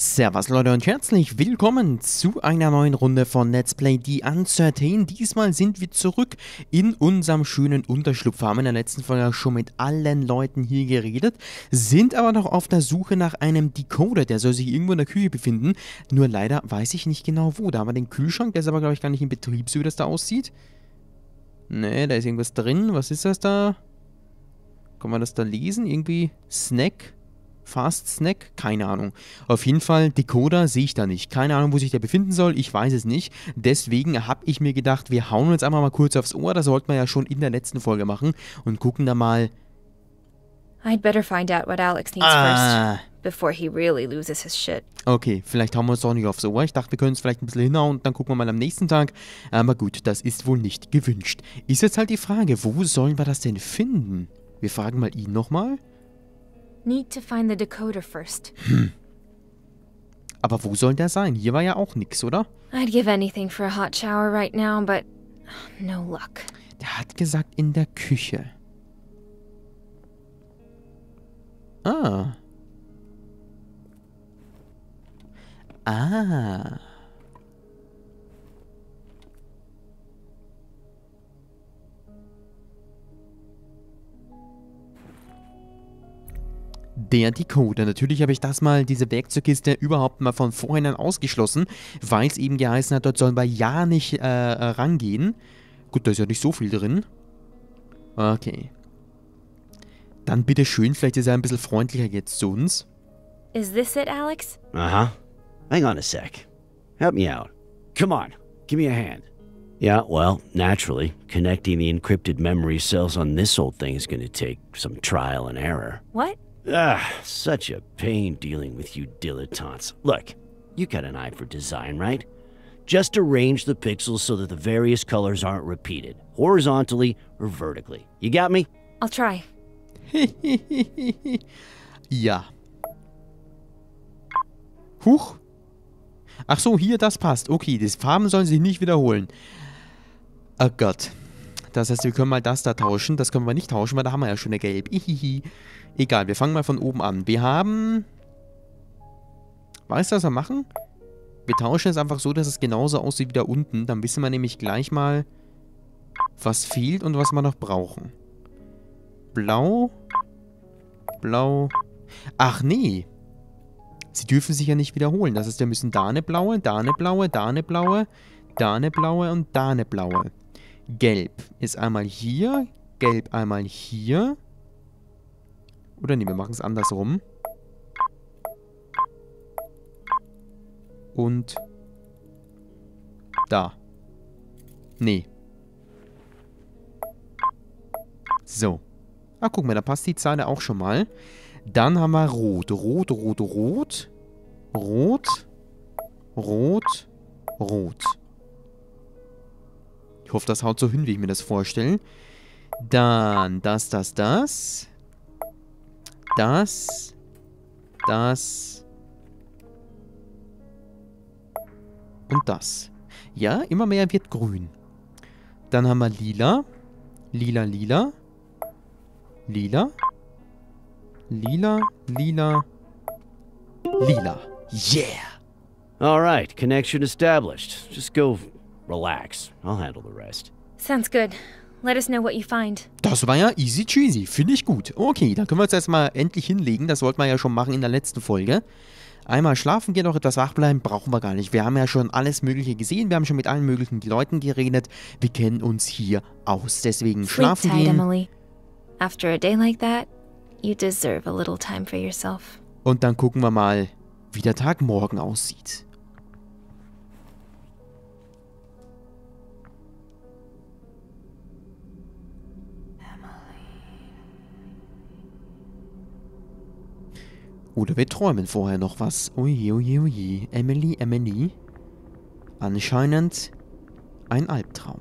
Servus Leute und herzlich willkommen zu einer neuen Runde von Let's Play The Uncertain. Diesmal sind wir zurück in unserem schönen Unterschlupf. Wir haben in der letzten Folge schon mit allen Leuten hier geredet, sind aber noch auf der Suche nach einem Decoder, der soll sich irgendwo in der Küche befinden. Nur leider weiß ich nicht genau wo. Da haben wir den Kühlschrank, der ist aber glaube ich gar nicht in Betrieb, so wie das da aussieht. Ne, da ist irgendwas drin. Was ist das da? Kann man das da lesen? Irgendwie Snack? Fast Snack? Keine Ahnung. Auf jeden Fall, Decoder sehe ich da nicht. Keine Ahnung, wo sich der befinden soll. Ich weiß es nicht. Deswegen habe ich mir gedacht, wir hauen uns einmal mal kurz aufs Ohr. Das sollten wir ja schon in der letzten Folge machen. Und gucken da mal. I'd better find out what Alex needs first, before he really loses his shit. Okay, vielleicht hauen wir uns doch nicht aufs Ohr. Ich dachte, wir können es vielleicht ein bisschen hinhauen und dann gucken wir mal am nächsten Tag. Aber gut, das ist wohl nicht gewünscht. Ist jetzt halt die Frage, wo sollen wir das denn finden? Wir fragen mal ihn nochmal. Need to find the decoder first. Aber wo soll der sein? Hier war ja auch nix, oder? I'd give anything for a hot shower right now, but no luck. Der hat gesagt in der Küche. Ah. Ah. Der Decoder. Natürlich habe ich das mal, diese Werkzeugkiste, überhaupt mal von vorhinein ausgeschlossen, weil es eben geheißen hat, dort sollen wir ja nicht rangehen. Gut, da ist ja nicht so viel drin. Okay. Dann bitte schön, vielleicht ist er ein bisschen freundlicher jetzt zu uns. Is this it, Alex? Aha. Hang on a sec. Help me out. Come on, give me a hand. Yeah, well, naturally, connecting the encrypted memory cells on this old thing is going to take some trial and error. What? Ah, such a pain dealing with you dilettantes. Look, you got an eye for design, right? Just arrange the pixels so that the various colors aren't repeated, horizontally or vertically. You got me? I'll try. Ja. Huch. Ach so, hier, das passt. Okay, die Farben sollen sich nicht wiederholen. Oh Gott. Das heißt, wir können mal das da tauschen. Das können wir nicht tauschen, weil da haben wir ja schon eine gelb. Ihihi. Egal, wir fangen mal von oben an. Wir haben... Weißt du, was wir machen? Wir tauschen es einfach so, dass es genauso aussieht wie da unten. Dann wissen wir nämlich gleich mal, was fehlt und was wir noch brauchen. Blau. Blau. Ach nee. Sie dürfen sich ja nicht wiederholen. Das heißt, wir müssen da eine blaue, da eine blaue, da eine blaue, da eine blaue und da eine blaue. Gelb ist einmal hier, gelb einmal hier. Oder nee, wir machen es andersrum. Und da. Nee. So. Ah, guck mal, da passt die Zeile auch schon mal. Dann haben wir rot. Rot, rot, rot. Rot. Rot. Rot. Ich hoffe, das haut so hin, wie ich mir das vorstelle. Dann das, das, das. Das. Das. Und das. Ja, immer mehr wird grün. Dann haben wir lila. Lila, lila. Lila. Lila, lila. Lila. Yeah! Alright, connection established. Just go... Relax, I'll handle the rest. Sounds good. Let us know what you find. Das war ja easy cheesy, finde ich gut. Okay, dann können wir uns erstmal endlich hinlegen. Das wollten wir ja schon machen in der letzten Folge. Einmal schlafen gehen, noch etwas wach bleiben, brauchen wir gar nicht. Wir haben ja schon alles Mögliche gesehen. Wir haben schon mit allen möglichen Leuten geredet. Wir kennen uns hier aus. Deswegen schlafen gehen. Und dann gucken wir mal, wie der Tag morgen aussieht. Oder wir träumen vorher noch was. Oje, oje, oje. Emily, Emily. Anscheinend ein Albtraum.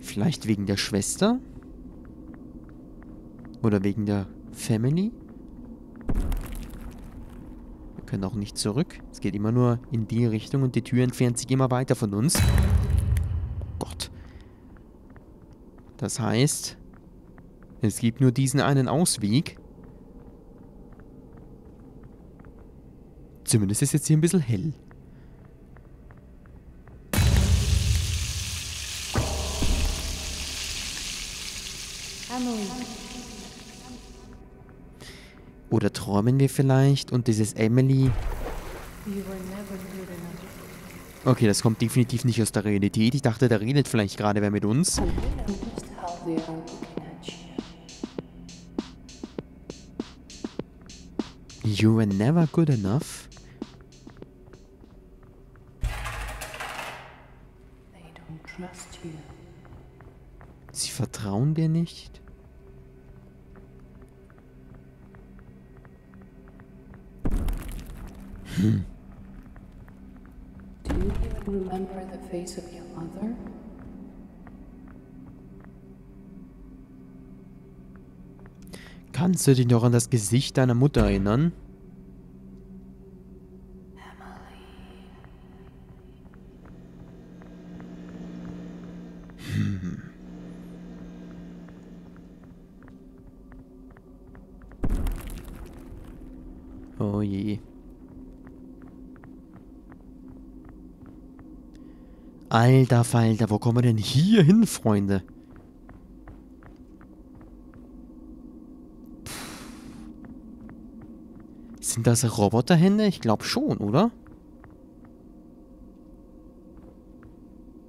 Vielleicht wegen der Schwester? Oder wegen der Family? Wir können auch nicht zurück. Es geht immer nur in die Richtung und die Tür entfernt sich immer weiter von uns. Das heißt, Es gibt nur diesen einen Ausweg. Zumindest ist jetzt hier ein bisschen hell. Oder träumen wir vielleicht? Und dieses Emily... Okay, das kommt definitiv nicht aus der Realität. Ich dachte, da redet vielleicht gerade wer mit uns. You were never good enough. Sie vertrauen dir nicht. Hm. Remember the face of your mother? Kannst du dich noch an das Gesicht deiner Mutter erinnern? Hm. Oh je. Alter Falter, wo kommen wir denn hier hin, Freunde? Puh. Sind das Roboterhände? Ich glaube schon, oder?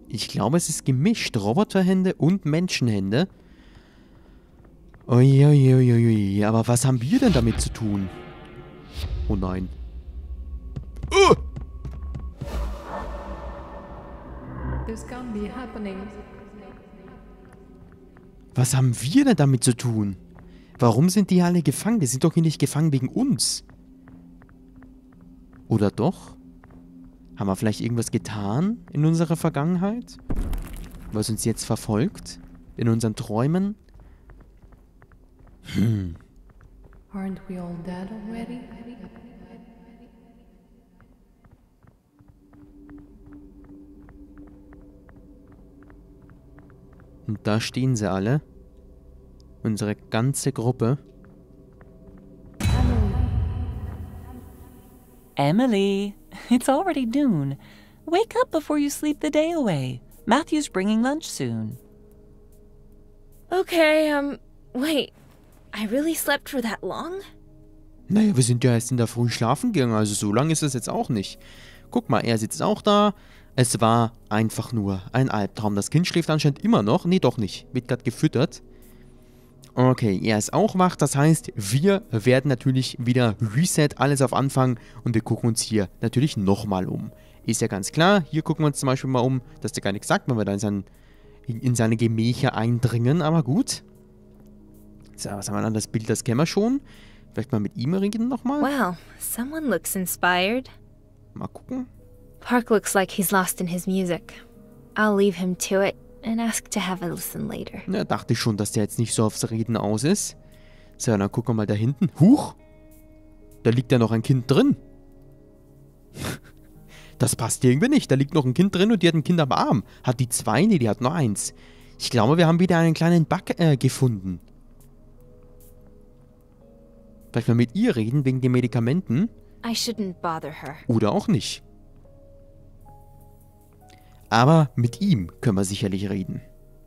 Ich glaube, es ist gemischt. Roboterhände und Menschenhände. Uiuiuiui, aber was haben wir denn damit zu tun? Oh nein. Was haben wir denn damit zu tun? Warum sind die alle gefangen? Die sind doch hier nicht gefangen wegen uns. Oder doch? Haben wir vielleicht irgendwas getan in unserer Vergangenheit? Was uns jetzt verfolgt? In unseren Träumen? Hm. Aren't we all dead already? Und da stehen sie alle. Unsere ganze Gruppe. Emily, it's already noon. Wake up before you sleep the day away. Matthew's bringing lunch soon. Okay, wait. I really slept for that long? Naja, wir sind ja erst in der Früh schlafen gegangen, also so lang ist es jetzt auch nicht. Guck mal, er sitzt auch da. Es war einfach nur ein Albtraum. Das Kind schläft anscheinend immer noch. Nee, doch nicht. Wird gerade gefüttert. Okay, er ist auch wach. Das heißt, wir werden natürlich wieder Reset, alles auf Anfang. Und wir gucken uns hier natürlich nochmal um. Ist ja ganz klar. Hier gucken wir uns zum Beispiel mal um. Das ist ja gar nichts sagt, wenn wir da in seine Gemächer eindringen. Aber gut. So, was haben wir dann? Das Bild, das kennen wir schon. Vielleicht mal mit ihm reden nochmal. Wow, someone looks inspired. Mal gucken. Park looks like he's lost in his music. I'll leave him to it and ask to have a listen later. Na, dachte ich schon, dass der jetzt nicht so aufs Reden aus ist. So, dann gucken wir mal da hinten. Huch! Da liegt ja noch ein Kind drin. Das passt irgendwie nicht. Da liegt noch ein Kind drin und die hat ein Kind am Arm. Hat die zwei? Nee, die hat nur eins. Ich glaube, wir haben wieder einen kleinen Bug gefunden. Vielleicht mal mit ihr reden wegen den Medikamenten. I shouldn't bother her. Oder auch nicht. Aber mit ihm können wir sicherlich reden.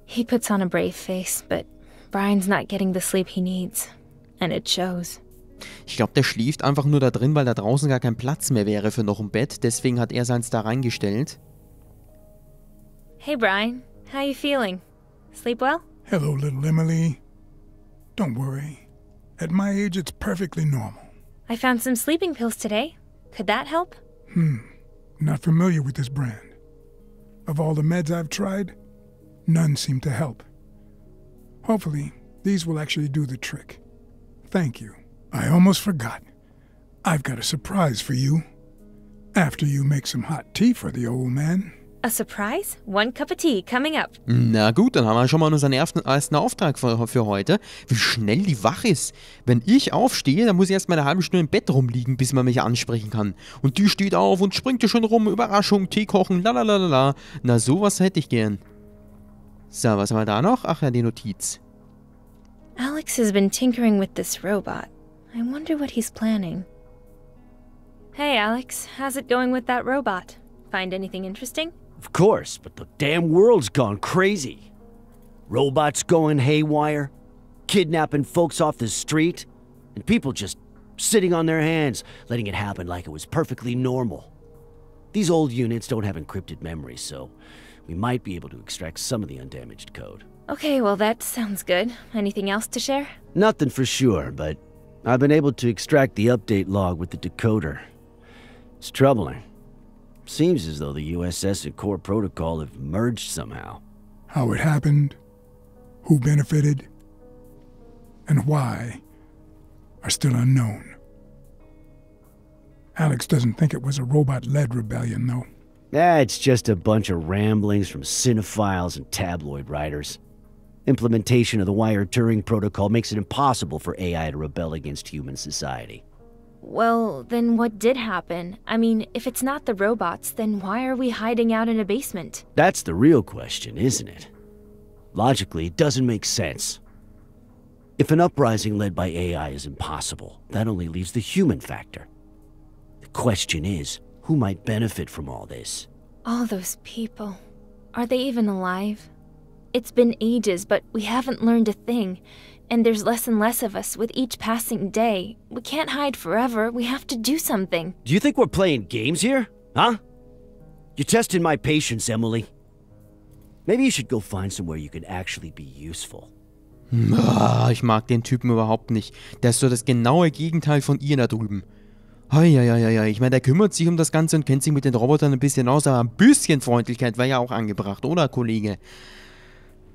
He puts on a brave face, but Brian's not getting the sleep he needs, and it shows. Ich glaube, der schläft einfach nur da drin, weil da draußen gar kein Platz mehr wäre für noch ein Bett. Deswegen hat er seins da reingestellt. Hey Brian, how you feeling? Sleep well? Hello, little Emily. Don't worry. At my age, it's perfectly normal. I found some sleeping pills today. Could that help? Not familiar with this brand. Of all the meds I've tried, none seem to help. Hopefully, these will actually do the trick. Thank you. I almost forgot. I've got a surprise for you. After you make some hot tea for the old man. A surprise? One cup of tea coming up. Na gut, dann haben wir schon mal unseren ersten Auftrag für heute. Wie schnell die wach ist. Wenn ich aufstehe, dann muss ich erst mal eine halbe Stunde im Bett rumliegen, bis man mich ansprechen kann. Und die steht auf und springt ja schon rum. Überraschung, Tee kochen, lalalala. Na, sowas hätte ich gern. So, was haben wir da noch? Ach ja, die Notiz. Alex has been tinkering with this robot. I wonder what he's planning. Hey Alex, how's it going with that robot? Find anything interesting? Of course, but the damn world's gone crazy. Robots going haywire, kidnapping folks off the street, and people just sitting on their hands, letting it happen like it was perfectly normal. These old units don't have encrypted memory, so we might be able to extract some of the undamaged code. Okay, well that sounds good. Anything else to share? Nothing for sure, but I've been able to extract the update log with the decoder. It's troubling. Seems as though the USS and Core Protocol have merged somehow. How it happened, who benefited, and why are still unknown. Alex doesn't think it was a robot-led rebellion, though. It's just a bunch of ramblings from cinephiles and tabloid writers. Implementation of the Wired Turing Protocol makes it impossible for AI to rebel against human society. Well, then what did happen? I mean, if it's not the robots, then why are we hiding out in a basement? That's the real question, isn't it? Logically, it doesn't make sense. If an uprising led by AI is impossible, that only leaves the human factor. The question is, who might benefit from all this? All those people. Are they even alive? It's been ages, but we haven't learned a thing. And there's less and less of us with each passing day. We can't hide forever. We have to do something. Do you think we're playing games here? Huh? You're testing my patience, Emily. Maybe you should go find somewhere you can actually be useful. Ich mag den Typen überhaupt nicht. Der ist so das genaue Gegenteil von ihr da drüben. Ich meine, der kümmert sich um das Ganze und kennt sich mit den Robotern ein bisschen aus, aber ein bisschen Freundlichkeit wäre ja auch angebracht, oder, Kollege?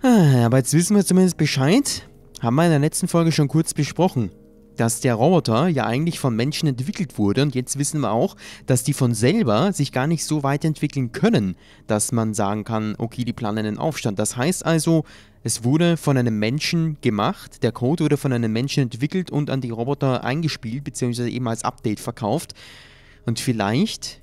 Aber jetzt wissen wir zumindest Bescheid. Haben wir in der letzten Folge schon kurz besprochen, dass der Roboter ja eigentlich von Menschen entwickelt wurde, und jetzt wissen wir auch, dass die von selber sich gar nicht so weit entwickeln können, dass man sagen kann, okay, die planen einen Aufstand. Das heißt also, es wurde von einem Menschen gemacht, der Code wurde von einem Menschen entwickelt und an die Roboter eingespielt, beziehungsweise eben als Update verkauft. Und vielleicht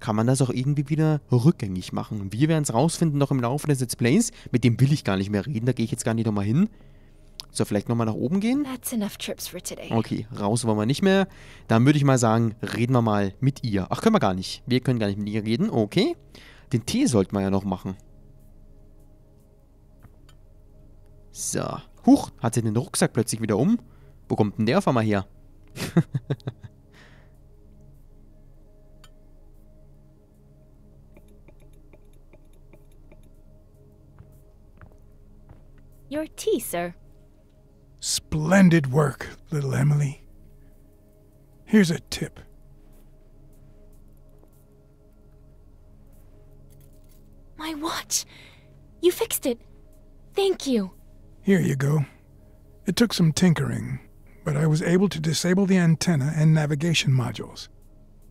kann man das auch irgendwie wieder rückgängig machen. Wir werden es rausfinden noch im Laufe des Let's Plays. Mit dem will ich gar nicht mehr reden, da gehe ich jetzt gar nicht nochmal hin. So, vielleicht nochmal nach oben gehen? Okay, raus wollen wir nicht mehr. Dann würde ich mal sagen, reden wir mal mit ihr. Ach, können wir gar nicht. Wir können gar nicht mit ihr reden. Okay. Den Tee sollten wir ja noch machen. So. Huch, hat sie den Rucksack plötzlich wieder um? Wo kommt denn der auf einmal her? Your tea, sir. Splendid work, little Emily. Here's a tip. My watch! You fixed it! Thank you! Here you go. It took some tinkering, but I was able to disable the antenna and navigation modules,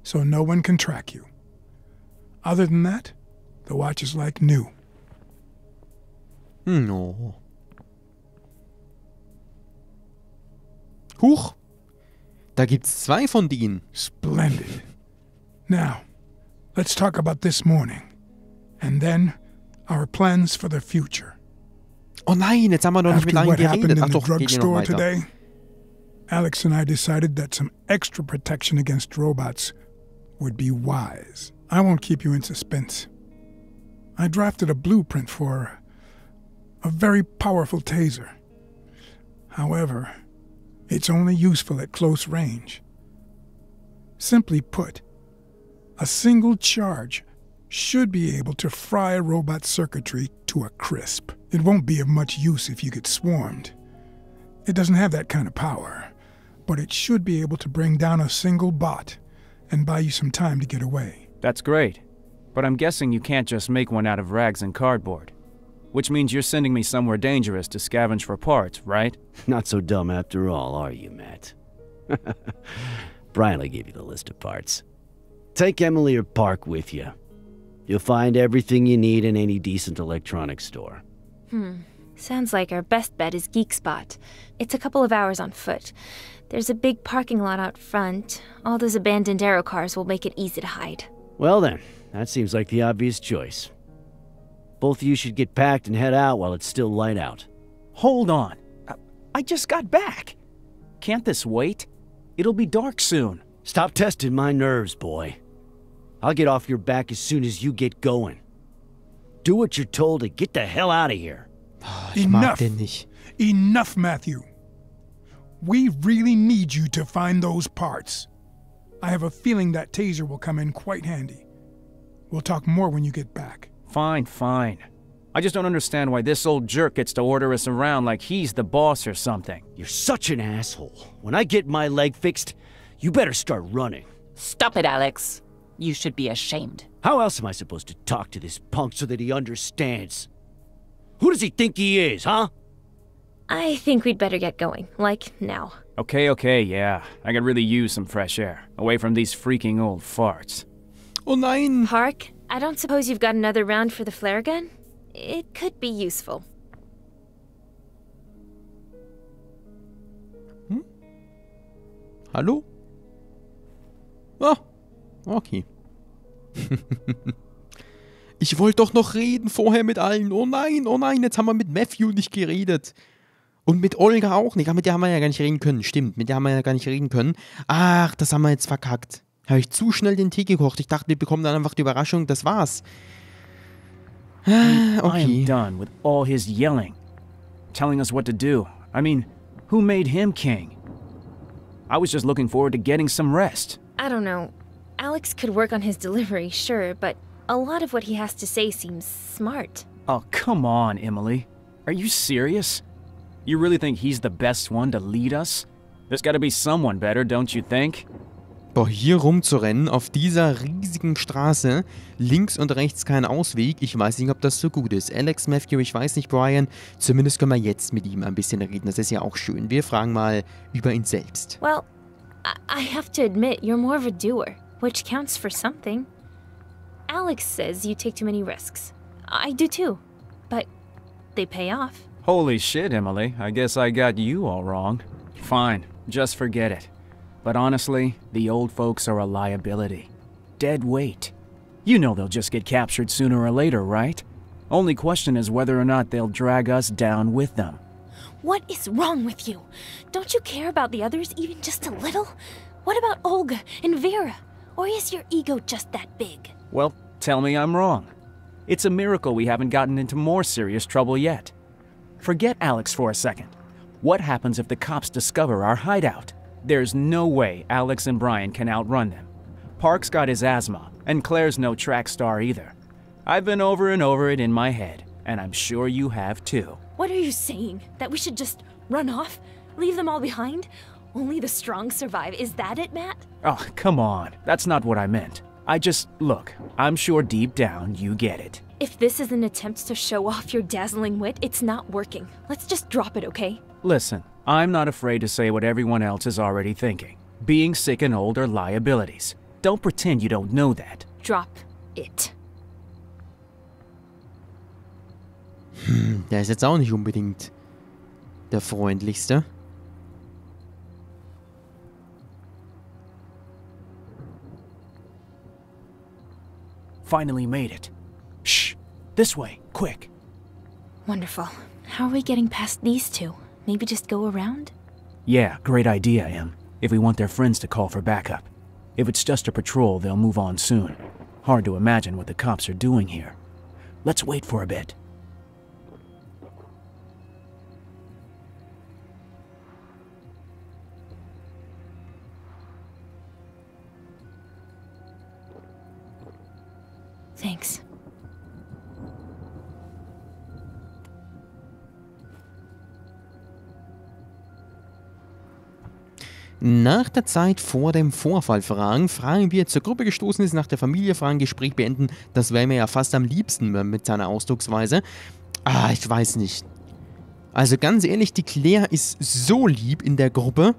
so no one can track you. Other than that, the watch is like new. No. Huch, da gibt's zwei von denen. Splendid. Now, let's talk about this morning. And then, our plans for the future. Oh nein, jetzt haben wir noch nicht mit allen geredet. Ach doch, geht hier noch weiter. Today, Alex and I decided that some extra protection against robots would be wise. I won't keep you in suspense. I drafted a blueprint for a very powerful taser. However, it's only useful at close range. Simply put, a single charge should be able to fry robot circuitry to a crisp. It won't be of much use if you get swarmed. It doesn't have that kind of power, but it should be able to bring down a single bot and buy you some time to get away. That's great, but I'm guessing you can't just make one out of rags and cardboard. Which means you're sending me somewhere dangerous to scavenge for parts, right? Not so dumb after all, are you, Matt? Brian will give you the list of parts. Take Emily or Park with you. You'll find everything you need in any decent electronics store. Sounds like our best bet is Geekspot. It's a couple of hours on foot. There's a big parking lot out front. All those abandoned aero cars will make it easy to hide. Well then, that seems like the obvious choice. Both of you should get packed and head out while it's still light out. Hold on. I just got back. Can't this wait? It'll be dark soon. Stop testing my nerves, boy. I'll get off your back as soon as you get going. Do what you're told and get the hell out of here. Oh, ich mag den nicht. Enough, Matthew. We really need you to find those parts. I have a feeling that taser will come in quite handy. We'll talk more when you get back. Fine, fine. I just don't understand why this old jerk gets to order us around like he's the boss or something. You're such an asshole. When I get my leg fixed, you better start running. Stop it, Alex. You should be ashamed. How else am I supposed to talk to this punk so that he understands? Who does he think he is, huh? I think we'd better get going, like now. Okay, okay, yeah. I could really use some fresh air, away from these freaking old farts. Oh nein! Park, I don't suppose you've got another round for the flare gun? It could be useful. Hm? Hallo? Ah, okay. Ich wollte doch noch reden vorher mit allen. Oh nein, jetzt haben wir mit Matthew nicht geredet. Und mit Olga auch nicht. Aber mit der haben wir ja gar nicht reden können. Stimmt, mit der haben wir ja gar nicht reden können. Ach, das haben wir jetzt verkackt. Habe ich zu schnell den Tee gekocht. Ich dachte, wir bekommen dann einfach die Überraschung. Das war's. Okay. I am done with all his yelling. Telling us what to do. I mean, who made him king? I was just looking forward to getting some rest. I don't know. Alex could work on his delivery, sure, but a lot of what he has to say seems smart. Oh, come on, Emily. Are you serious? You really think he's the best one to lead us? There's gotta be someone better, don't you think? Boah, hier rumzurennen, auf dieser riesigen Straße, links und rechts kein Ausweg, ich weiß nicht, ob das so gut ist. Alex, Matthew, ich weiß nicht, Brian, zumindest können wir jetzt mit ihm ein bisschen reden, das ist ja auch schön. Wir fragen mal über ihn selbst. Well, I have to admit, you're more of a doer, which counts for something. Alex says you take too many risks. I do too, but they pay off. Holy shit, Emily, I guess I got you all wrong. Fine, just forget it. But honestly, the old folks are a liability. Dead weight. You know they'll just get captured sooner or later, right? Only question is whether or not they'll drag us down with them. What is wrong with you? Don't you care about the others even just a little? What about Olga and Vera? Or is your ego just that big? Well, tell me I'm wrong. It's a miracle we haven't gotten into more serious trouble yet. Forget Alex for a second. What happens if the cops discover our hideout? There's no way Alex and Brian can outrun them. Park's got his asthma, and Claire's no track star either. I've been over and over it in my head, and I'm sure you have too. What are you saying? That we should just run off? Leave them all behind? Only the strong survive. Is that it, Matt? Oh, come on. That's not what I meant. I just, look, I'm sure deep down you get it. If this is an attempt to show off your dazzling wit, it's not working. Let's just drop it, okay? Listen. I'm not afraid to say what everyone else is already thinking. Being sick and old are liabilities. Don't pretend you don't know that. Drop it. Hm, der ist jetzt auch nicht unbedingt der freundlichste. Finally made it. Shh, this way, quick. Wonderful. How are we getting past these two? Maybe just go around? Yeah, great idea, Em. If we want their friends to call for backup. If it's just a patrol, they'll move on soon. Hard to imagine what the cops are doing here. Let's wait for a bit. Thanks. Nach der Zeit vor dem Vorfall fragen, wie er zur Gruppe gestoßen ist, nach der Familie fragen, Gespräch beenden, das wäre mir ja fast am liebsten mit seiner Ausdrucksweise. Ah, ich weiß nicht. Also ganz ehrlich, die Claire ist so lieb in der Gruppe.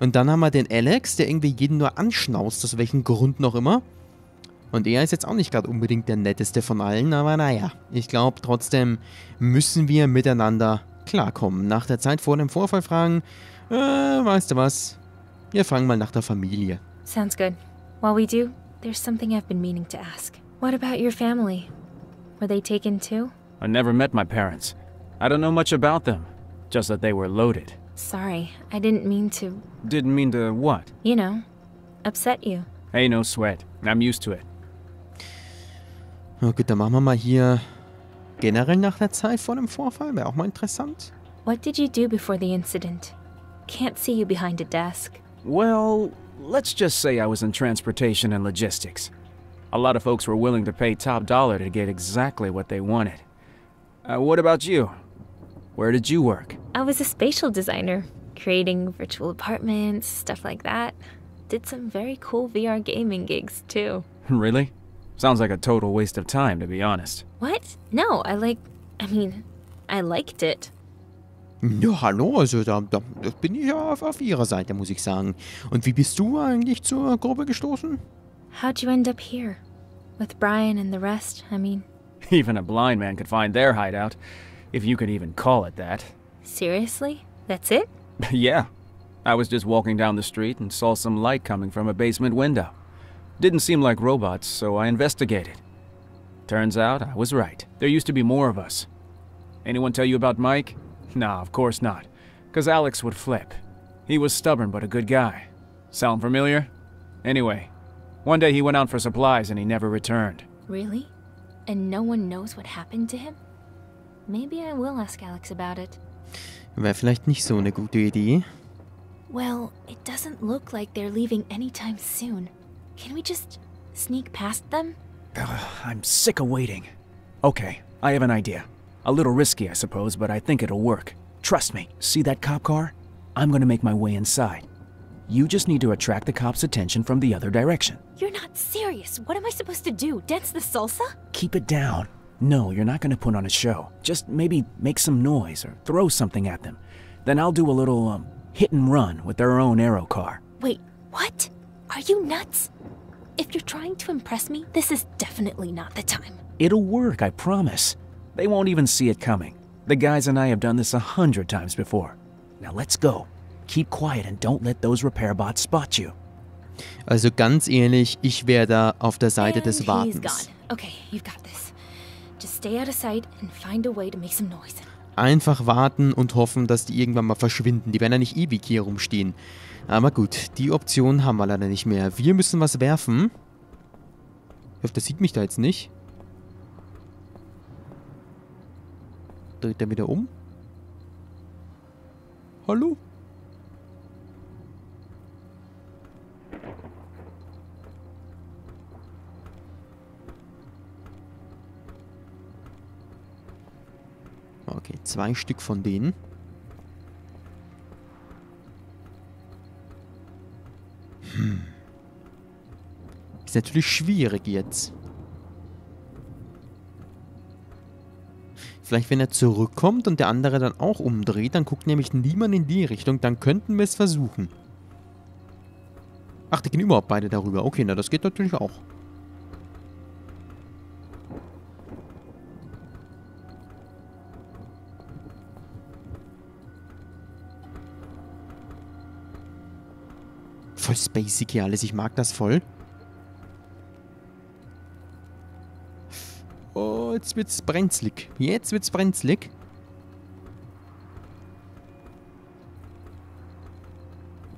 Und dann haben wir den Alex, der irgendwie jeden nur anschnauzt, aus welchem Grund noch immer. Und er ist jetzt auch nicht gerade unbedingt der netteste von allen, aber naja. Ich glaube, trotzdem müssen wir miteinander klarkommen. Nach der Zeit vor dem Vorfall fragen... weißt du was? Wir fangen mal nach der Familie. Sounds good. While we do, there's something I've been meaning to ask. What about your family? Were they taken too? I never met my parents. I don't know much about them. Just that they were loaded. Sorry, I didn't mean to... Didn't mean to what? You know, upset you. Hey, no sweat. I'm used to it. Na gut, dann machen wir mal hier generell nach der Zeit vor dem Vorfall. Wäre auch mal interessant. What did you do before the incident? Can't see you behind a desk. Well, let's just say I was in transportation and logistics. A lot of folks were willing to pay top dollar to get exactly what they wanted. What about you? Where did you work? I was a spatial designer, creating virtual apartments, stuff like that. Did some very cool VR gaming gigs, too. Really? Sounds like a total waste of time, to be honest. What? No, I liked it. Ja, hallo, also da bin ich ja auf ihrer Seite, muss ich sagen. Und wie bist du eigentlich zur Gruppe gestoßen? How'd you end up here? With Brian and the rest, Even a blind man could find their hideout, if you could even call it that. Seriously? That's it? Yeah. I was just walking down the street and saw some light coming from a basement window. Didn't seem like robots, so I investigated. Turns out I was right. There used to be more of us. Anyone tell you about Mike? Nah, of course not. 'Cause Alex would flip. He was stubborn but a good guy. Sound familiar? Anyway, one day he went out for supplies and he never returned. Really? And no one knows what happened to him? Maybe I will ask Alex about it. Wäre vielleicht nicht so eine gute Idee. Well, it doesn't look like they're leaving anytime soon. Can we just sneak past them? Ugh, I'm sick of waiting. Okay, I have an idea. A little risky, I suppose, but I think it'll work. Trust me. See that cop car? I'm gonna make my way inside. You just need to attract the cops' attention from the other direction. You're not serious. What am I supposed to do? Dance the salsa? Keep it down. No, you're not gonna put on a show. Just maybe make some noise or throw something at them. Then I'll do a little, hit and run with their own aero car. Wait, what? Are you nuts? If you're trying to impress me, this is definitely not the time. It'll work, I promise. They won't even see it coming. The guys and I have done this 100 times before. Now let's go. Keep quiet and don't let those repair bots spot you. Also ganz ehrlich, ich wäre da auf der Seite and des Wartens. He's gone. Okay, you've got this. Just stay out of sight and find a way to make some noise. Einfach warten und hoffen, dass die irgendwann mal verschwinden. Die werden ja nicht ewig hier rumstehen. Aber gut, die Option haben wir leider nicht mehr. Wir müssen was werfen. Ich hoffe, das sieht mich da jetzt nicht. Dreht er wieder um? Hallo? Okay, 2 Stück von denen. Ist natürlich schwierig jetzt. Vielleicht, wenn er zurückkommt und der andere dann auch umdreht, dann guckt nämlich niemand in die Richtung, dann könnten wir es versuchen. Ach, die gehen überhaupt beide darüber. Okay, na, das geht natürlich auch. Voll spacey hier alles, ich mag das voll. Jetzt wird's brenzlig. Jetzt wird's brenzlig.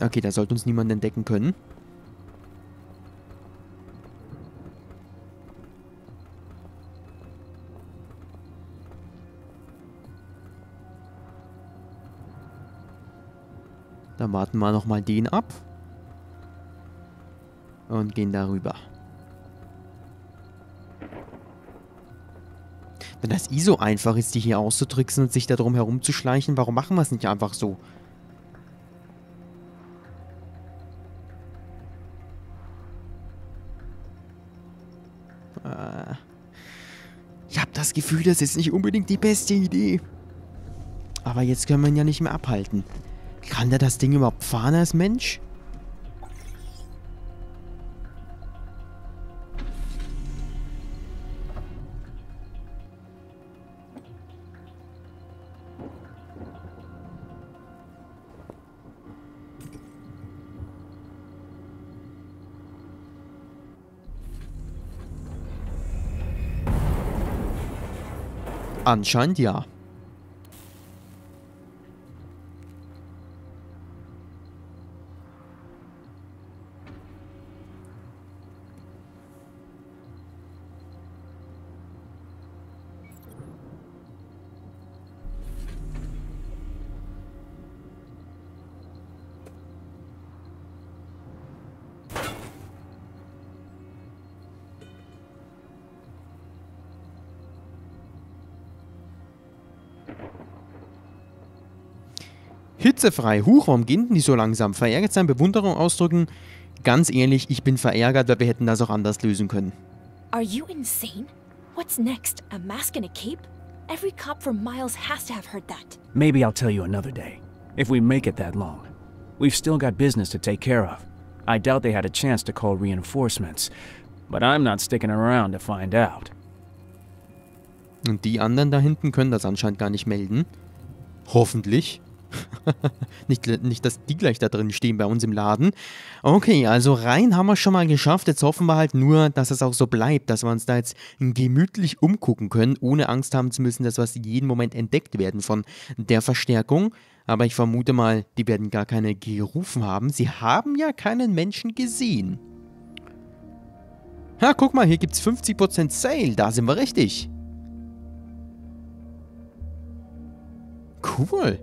Okay, da sollte uns niemand entdecken können. Dann warten wir nochmal den ab. Und gehen darüber. Wenn das eh so einfach ist, die hier auszutricksen und sich da drum herumzuschleichen, warum machen wir es nicht einfach so? Ich habe das Gefühl, das ist nicht unbedingt die beste Idee. Aber jetzt können wir ihn ja nicht mehr abhalten. Kann der das Ding überhaupt fahren als Mensch? Anscheinend ja. Hitzefrei. Huch, warum gehen denn die so langsam? Verärgert sein, Bewunderung ausdrücken. Ganz ehrlich, ich bin verärgert, weil wir hätten das auch anders lösen können. Are you insane? What's next? A mask and a cape? Every cop for miles has to have heard that. Maybe I'll tell you another day. If we make it that long. We've still got business to take care of. I doubt they had a chance to call reinforcements. But I'm not sticking around to find out. Und die anderen da hinten können das anscheinend gar nicht melden. Hoffentlich. nicht, dass die gleich da drin stehen bei uns im Laden. Okay, also rein haben wir es schon mal geschafft. Jetzt hoffen wir halt nur, dass es auch so bleibt, dass wir uns da jetzt gemütlich umgucken können, ohne Angst haben zu müssen, dass wir jeden Moment entdeckt werden von der Verstärkung. Aber ich vermute mal, die werden gar keine gerufen haben. Sie haben ja keinen Menschen gesehen. Ha, guck mal, hier gibt es 50% Sale. Da sind wir richtig. Cool.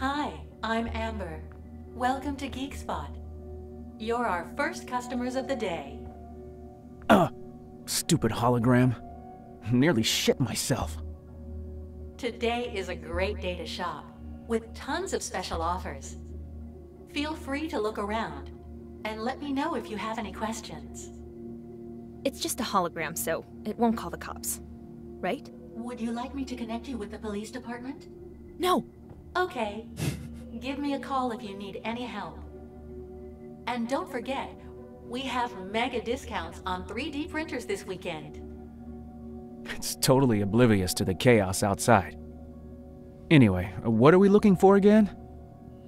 Hi, I'm Amber. Welcome to Geekspot. You're our first customers of the day. Ugh! Stupid hologram. Nearly shit myself. Today is a great day to shop, with tons of special offers. Feel free to look around, and let me know if you have any questions. It's just a hologram, so it won't call the cops, right? Would you like me to connect you with the police department? No! Okay, give me a call if you need any help. And don't forget, we have mega discounts on 3D printers this weekend. It's totally oblivious to the chaos outside. Anyway, what are we looking for again?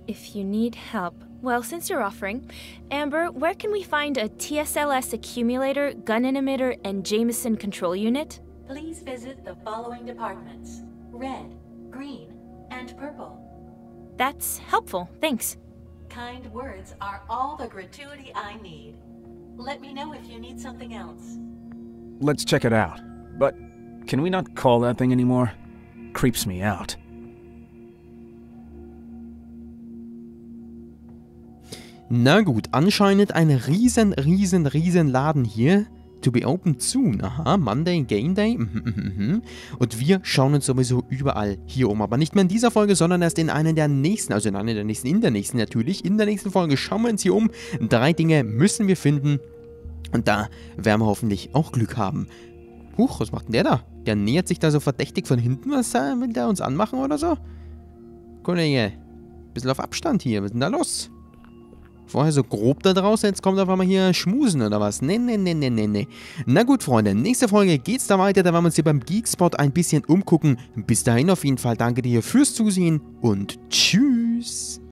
If you need help, well, since you're offering, Amber, where can we find a TSLS accumulator, gun emitter, and Jameson control unit? Please visit the following departments: red, green, and purple. That's helpful, thanks. Kind words are all the gratuity I need. Let me know if you need something else. Let's check it out. But can we not call that thing anymore? Creeps me out. Na gut, anscheinend ein riesen Laden hier. To be open soon. Aha, Monday, Game Day. Und wir schauen uns sowieso überall hier um. Aber nicht mehr in dieser Folge, sondern erst in einer der nächsten. Also in einer der nächsten, in der nächsten natürlich. In der nächsten Folge schauen wir uns hier um. 3 Dinge müssen wir finden. Und da werden wir hoffentlich auch Glück haben. Huch, was macht denn der da? Der nähert sich da so verdächtig von hinten. Was will der uns anmachen oder so? Kollege, bisschen auf Abstand hier. Was ist denn da los? Vorher so grob da draußen, jetzt kommt einfach mal hier schmusen oder was. Nee. Na gut, Freunde, nächste Folge geht's da weiter, da werden wir uns hier beim Geekspot ein bisschen umgucken. Bis dahin auf jeden Fall danke dir fürs Zusehen und tschüss.